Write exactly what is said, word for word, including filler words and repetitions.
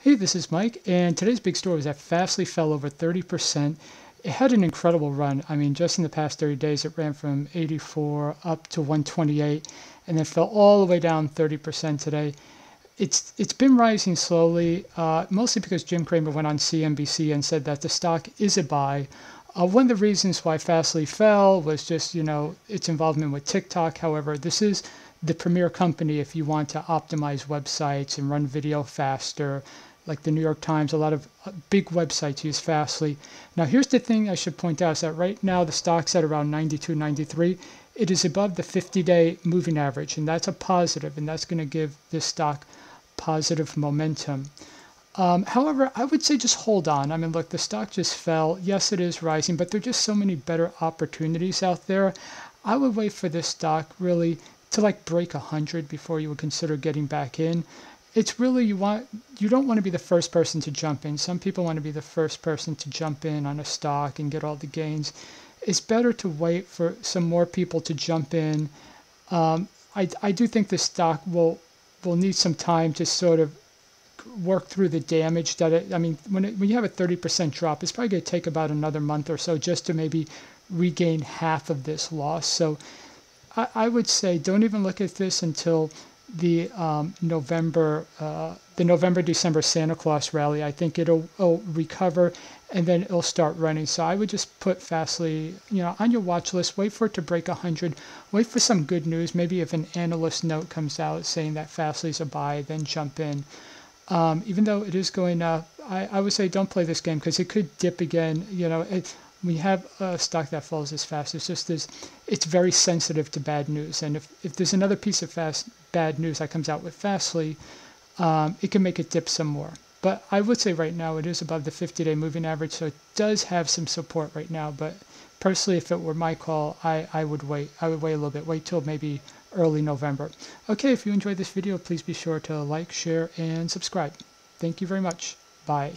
Hey, this is Mike, and today's big story is that Fastly fell over thirty percent. It had an incredible run. I mean, just in the past thirty days, it ran from eighty-four up to one twenty-eight, and then fell all the way down thirty percent today. It's It's been rising slowly, uh, mostly because Jim Cramer went on C N B C and said that the stock is a buy. Uh, one of the reasons why Fastly fell was just, you know, its involvement with TikTok. However, this is the premier company if you want to optimize websites and run video faster. Like the New York Times, a lot of big websites use Fastly. Now, here's the thing I should point out is that right now the stock's at around ninety-two, ninety-three. It is above the fifty-day moving average, and that's a positive, and that's going to give this stock positive momentum. Um, however, I would say just hold on. I mean, look, the stock just fell. Yes, it is rising, but there are just so many better opportunities out there. I would wait for this stock really to like break one hundred before you would consider getting back in. It's really, you want you don't want to be the first person to jump in. Some people want to be the first person to jump in on a stock and get all the gains. It's better to wait for some more people to jump in. Um, I, I do think this stock will will need some time to sort of work through the damage that it, I mean, when, it, when you have a thirty percent drop, it's probably going to take about another month or so just to maybe regain half of this loss. So I, I would say don't even look at this until the um, November, uh, the November, December Santa Claus rally. I think it'll, it'll recover and then it'll start running. So I would just put Fastly, you know, on your watch list. Wait for it to break one hundred. Wait for some good news. Maybe if an analyst note comes out saying that Fastly's a buy, then jump in. Um, even though it is going up, I, I would say don't play this game because it could dip again. You know, it, when you have a stock that falls this fast, it's just this, it's very sensitive to bad news. And if, if there's another piece of fast bad news that comes out with Fastly, um, it can make it dip some more. But I would say right now it is above the fifty-day moving average, so it does have some support right now. But personally, if it were my call, I, I would wait. I would wait a little bit. Wait till maybe early November. Okay, if you enjoyed this video, please be sure to like, share, and subscribe. Thank you very much. Bye.